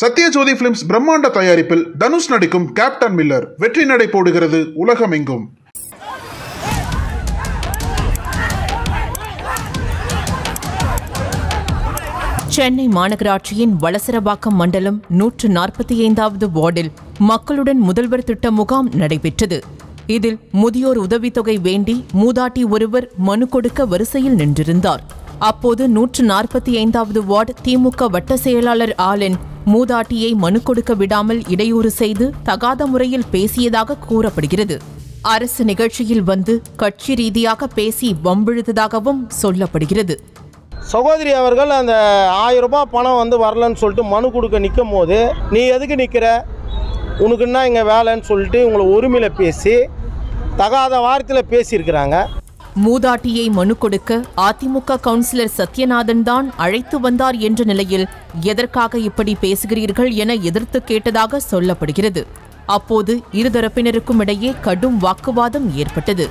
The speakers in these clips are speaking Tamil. Sathya Jyothi Films பிரம்மாண்ட தயாரிப்பில் தனுஷ் நடிக்கும் கேப்டன் மில்லர் வெற்றி நடை போடுகிறது உலகமெங்கும். சென்னை மாநகராட்சியின் வளசரவாக்கம் மண்டலம் 145வது வார்டில் மக்களுடன் முதல்வர் திட்ட முகாம் நடைபெற்றது. இதில் முதியோர் உதவித்தொகை வேண்டி மூதாட்டி ஒருவர் மனு கொடுக்க வரிசையில் நின்றிருந்தார். அப்போது 145வது வார்டு திமுக வட்ட செயலாளர் ஆலன் மூதாட்டியை மனு கொடுக்க விடாமல் இடையூறு செய்து தகாத முறையில் பேசியதாக கூறப்படுகிறது. அரசு நிகழ்ச்சியில் வந்து கட்சி ரீதியாக பேசி வம்பிழுத்ததாகவும் சொல்லப்படுகிறது. சகோதரி அவர்கள் அந்த 1000 ரூபாய் பணம் வரலன்னு சொல்லிட்டு மனு கொடுக்க நிற்கும் போது, நீ எதுக்கு நிற்கிற, உனக்குன்னா இங்கே வேலைன்னு சொல்லிட்டு உங்களை ஒருமையில பேசி தகாத வார்த்தையில் பேசியிருக்கிறாங்க. மூதாட்டியை மனு கொடுக்க அதிமுக கவுன்சிலர் சத்யநாதன் தான் அழைத்து வந்தார் என்ற நிலையில் எதற்காக இப்படி பேசுகிறீர்கள் என எதிர்த்து கேட்டதாக சொல்லப்படுகிறது. அப்போது இருதரப்பினருக்கும் இடையே கடும் வாக்குவாதம் ஏற்பட்டது.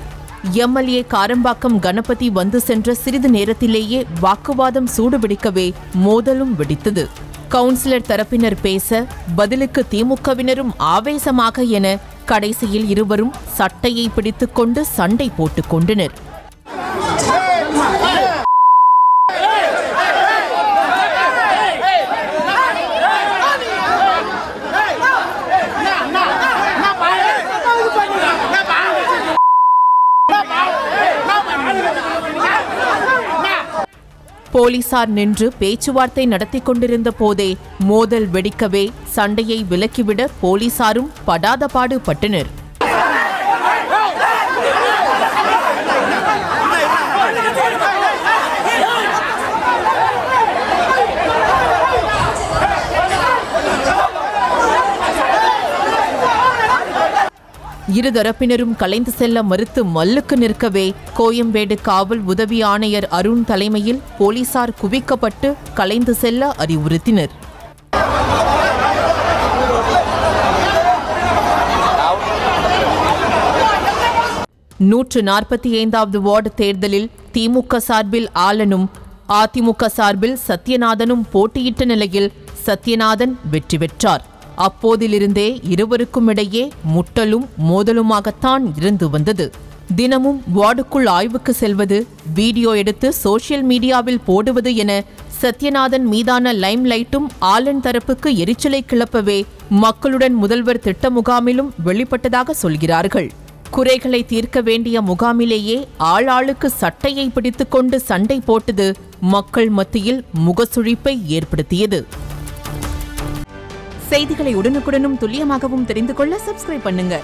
எம்எல்ஏ காரம்பாக்கம் கணபதி வந்து சென்ற சிறிது நேரத்திலேயே வாக்குவாதம் சூடுபிடிக்கவே மோதலும் வெடித்தது. கவுன்சிலர் தரப்பினர் பேச பதிலுக்கு திமுகவினரும் ஆவேசமாக என கடைசியில் இருவரும் சட்டையை பிடித்துக் கொண்டு சண்டை போட்டுக் கொண்டனர். போலீசார் நின்று பேச்சுவார்த்தை நடத்தி கொண்டிருந்த போதே மோதல் வெடிக்கவே சண்டையை விலக்கிவிட போலீசாரும் படாத பாடுபட்டனர். இருதரப்பினரும் கலைந்து செல்ல மறுத்து மல்லுக்கு நிற்கவே கோயம்பேடு காவல் உதவி ஆணையர் அருண் தலைமையில் போலீசார் குவிக்கப்பட்டு கலைந்து செல்ல அறிவுறுத்தினர். நூற்று 45வது வார்டு தேர்தலில் திமுக சார்பில் ஆலனும் அதிமுக சார்பில் சத்யநாதனும் போட்டியிட்ட நிலையில் சத்யநாதன் வெற்றி பெற்றார். அப்போதிலிருந்தே இருவருக்கும் இடையே முட்டலும் மோதலுமாகத்தான் இருந்து வந்தது. தினமும் வார்டுக்குள் ஆய்வுக்கு செல்வது, வீடியோ எடுத்து சோஷியல் மீடியாவில் போடுவது என சத்யநாதன் மீதான லைம் லைட்டும் ஆலன் தரப்புக்கு எரிச்சலை கிளப்பவே மக்களுடன் முதல்வர் திட்ட முகாமிலும் வெளிப்பட்டதாக சொல்கிறார்கள். குறைகளை தீர்க்க வேண்டிய முகாமிலேயே ஆளாளுக்கு சட்டையை பிடித்துக்கொண்டு சண்டை போட்டது மக்கள் மத்தியில் முகசுழிப்பை ஏற்படுத்தியது. செய்திகளை உடனுக்குடனும் துல்லியமாகவும் தெரிந்து கொள்ள சப்ஸ்கிரைப் பண்ணுங்க.